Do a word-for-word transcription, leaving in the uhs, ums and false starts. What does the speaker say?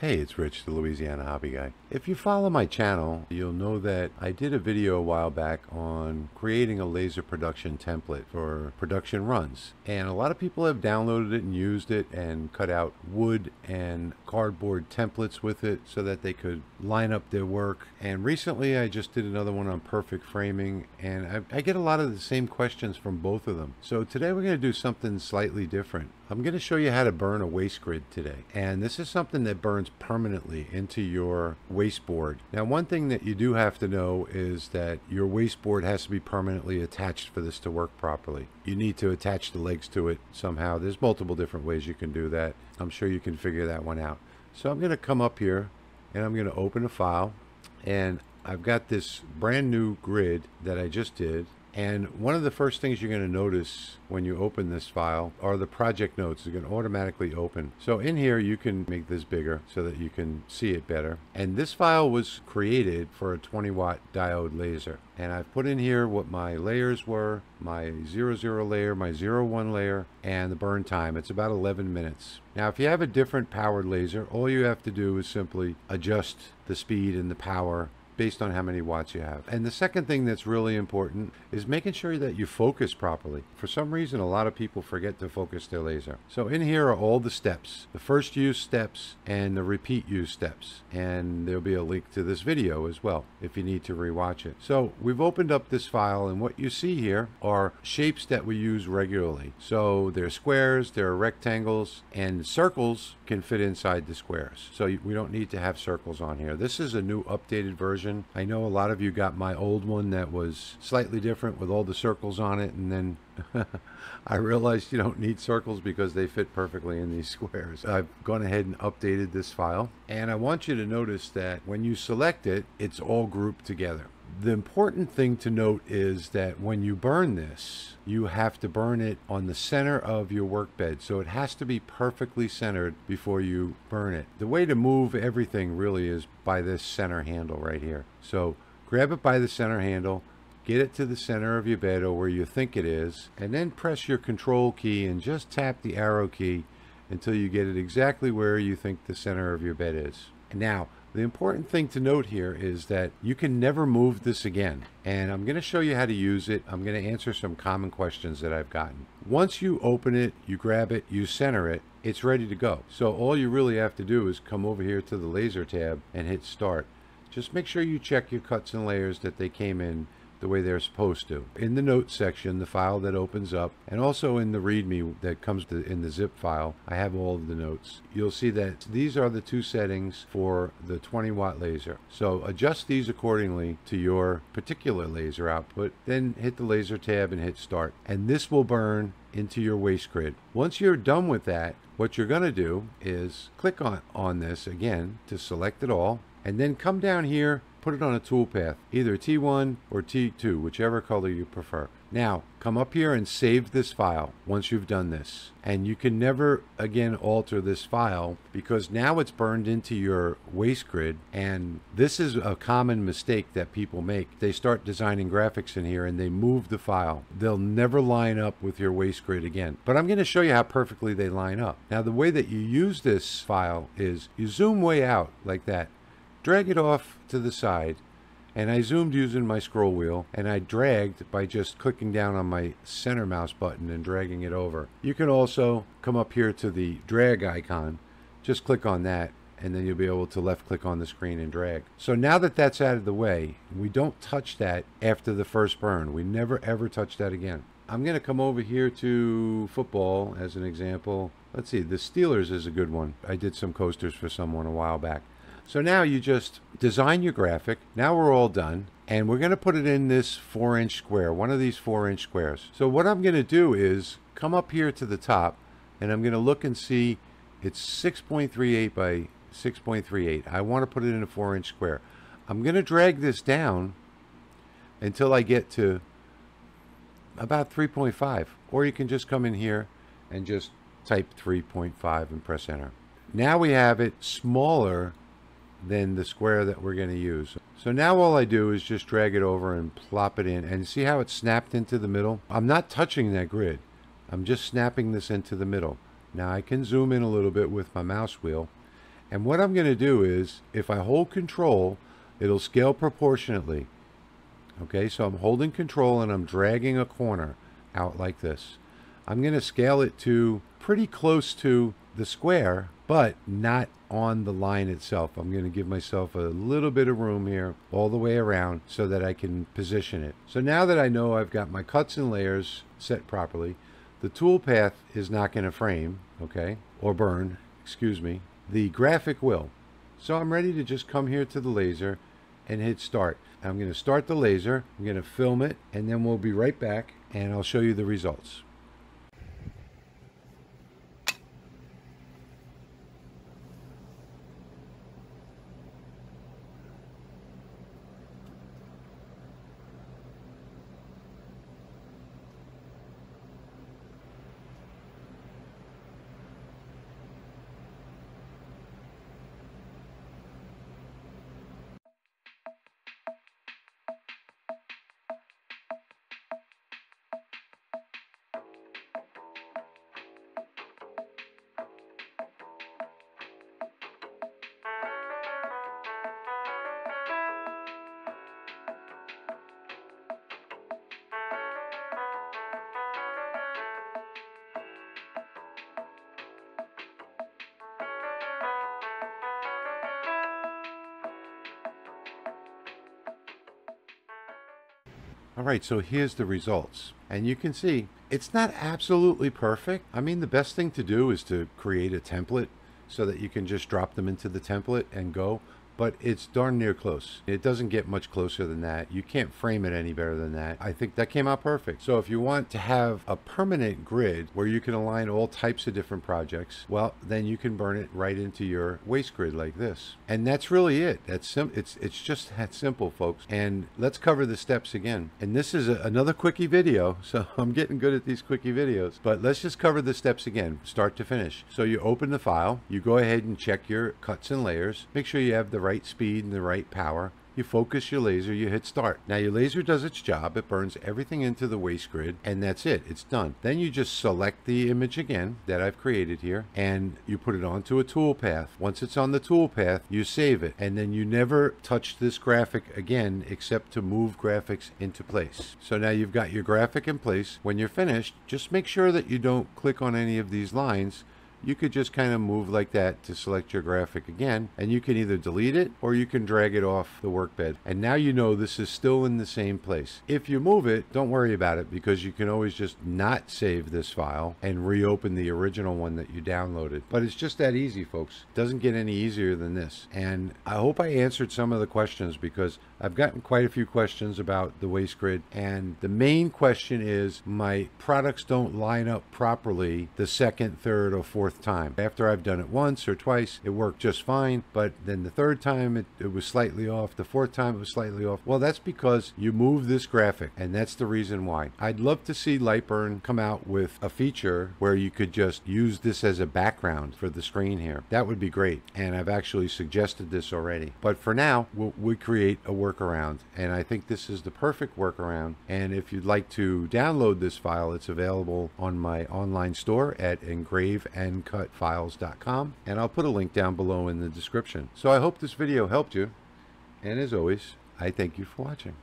Hey, it's Rich, the Louisiana Hobby Guy. If you follow my channel, you'll know that I did a video a while back on creating a laser production template for production runs. And a lot of people have downloaded it and used it and cut out wood and cardboard templates with it so that they could line up their work. And recently I just did another one on perfect framing, and I, I get a lot of the same questions from both of them. So today we're going to do something slightly different. I'm going to show you how to burn a waste grid today. And this is something that burns permanently into your waste board. Now, one thing that you do have to know is that your waste board has to be permanently attached for this to work properly. You need to attach the legs to it somehow. There's multiple different ways you can do that. I'm sure you can figure that one out. So I'm going to come up here and I'm going to open a file, and I've got this brand new grid that I just did. And one of the first things you're going to notice when you open this file are the project notes. It's going to automatically open. So in here, you can make this bigger so that you can see it better. And this file was created for a twenty watt diode laser. And I've put in here what my layers were, my zero zero layer, my zero one layer, and the burn time. It's about eleven minutes. Now, if you have a different powered laser, all you have to do is simply adjust the speed and the power based on how many watts you have. And the second thing that's really important is making sure that you focus properly. For some reason, a lot of people forget to focus their laser. So in here are all the steps, the first use steps and the repeat use steps. And there'll be a link to this video as well if you need to rewatch it. So we've opened up this file, and what you see here are shapes that we use regularly. So they're squares, they're rectangles, and circles can fit inside the squares. So we don't need to have circles on here. This is a new updated version. I know a lot of you got my old one that was slightly different with all the circles on it, and then I realized you don't need circles because they fit perfectly in these squares. I've gone ahead and updated this file, and I want you to notice that when you select it, it's all grouped together. The important thing to note is that when you burn this, you have to burn it on the center of your workbed. So it has to be perfectly centered before you burn it. The way to move everything really is by this center handle right here. So grab it by the center handle, get it to the center of your bed or where you think it is, and then press your control key and just tap the arrow key until you get it exactly where you think the center of your bed is. Now, the important thing to note here is that you can never move this again. And I'm going to show you how to use it. I'm going to answer some common questions that I've gotten. Once you open it, you grab it, you center it, it's ready to go. So all you really have to do is come over here to the laser tab and hit start. Just make sure you check your cuts and layers that they came in the way they're supposed to. In the notes section, the file that opens up, and also in the readme that comes to, in the zip file, I have all of the notes. You'll see that these are the two settings for the twenty watt laser. So adjust these accordingly to your particular laser output, then hit the laser tab and hit start. And this will burn into your waste grid. Once you're done with that, what you're gonna do is click on, on this again to select it all, and then come down here, put it on a toolpath, either T one or T two, whichever color you prefer. Now, come up here and save this file once you've done this. And you can never again alter this file because now it's burned into your waste grid. And this is a common mistake that people make. They start designing graphics in here and they move the file. They'll never line up with your waste grid again. But I'm going to show you how perfectly they line up. Now, the way that you use this file is you zoom way out like that. Drag it off to the side, and I zoomed using my scroll wheel, and I dragged by just clicking down on my center mouse button and dragging it over. You can also come up here to the drag icon, just click on that, and then you'll be able to left click on the screen and drag. So now that that's out of the way, we don't touch that after the first burn. We never ever touch that again. I'm going to come over here to football as an example. Let's see, the Steelers is a good one. I did some coasters for someone a while back. So now you just design your graphic. Now we're all done, and we're going to put it in this four inch square, one of these four inch squares. So what I'm going to do is come up here to the top, and I'm going to look and see it's six point three eight by six point three eight. I want to put it in a four inch square. I'm going to drag this down until I get to about three point five, or you can just come in here and just type three point five and press enter. Now we have it smaller than the square that we're going to use. So now all I do is just drag it over and plop it in, and see how it's snapped into the middle. I'm not touching that grid. I'm just snapping this into the middle. Now I can zoom in a little bit with my mouse wheel, And what I'm going to do is, if I hold control, it'll scale proportionately. Okay, so I'm holding control and I'm dragging a corner out like this. I'm going to scale it to pretty close to the square, but not on the line itself. I'm going to give myself a little bit of room here all the way around so that I can position it. So now that I know I've got my cuts and layers set properly, the toolpath is not going to frame, okay, or burn, excuse me. The graphic will. So I'm ready to just come here to the laser and hit start. I'm going to start the laser, I'm going to film it, and then we'll be right back and I'll show you the results. All right, so here's the results. And you can see it's not absolutely perfect. I mean, the best thing to do is to create a template so that you can just drop them into the template and go, but it's darn near close. It doesn't get much closer than that. You can't frame it any better than that. I think that came out perfect. So if you want to have a permanent grid where you can align all types of different projects, well, then you can burn it right into your waste grid like this. And that's really it. That's sim it's, it's just that simple, folks. And let's cover the steps again. And this is a, another quickie video, so I'm getting good at these quickie videos, but let's just cover the steps again, start to finish. So you open the file, you go ahead and check your cuts and layers, make sure you have the right right speed and the right power. You focus your laser, you hit start. Now your laser does its job. It burns everything into the waste grid and that's it. It's done. Then you just select the image again that I've created here and you put it onto a toolpath. Once it's on the toolpath, you save it and then you never touch this graphic again except to move graphics into place. So now you've got your graphic in place. When you're finished, just make sure that you don't click on any of these lines. You could just kind of move like that to select your graphic again, and you can either delete it or you can drag it off the workbed. And now you know this is still in the same place. If you move it, don't worry about it because you can always just not save this file and reopen the original one that you downloaded. But it's just that easy, folks. It doesn't get any easier than this. And I hope I answered some of the questions because I've gotten quite a few questions about the waste grid. And the main question is my products don't line up properly the second, third, or fourth time. After I've done it once or twice, it worked just fine, but then the third time it, it was slightly off, the fourth time it was slightly off. Well, that's because you move this graphic, and that's the reason why. I'd love to see Lightburn come out with a feature where you could just use this as a background for the screen here. That would be great, and I've actually suggested this already. But for now, we'll, we create a workaround, and I think this is the perfect workaround. And if you'd like to download this file, it's available on my online store at engrave and cut files dot com, and I'll put a link down below in the description. So I hope this video helped you, and as always, I thank you for watching.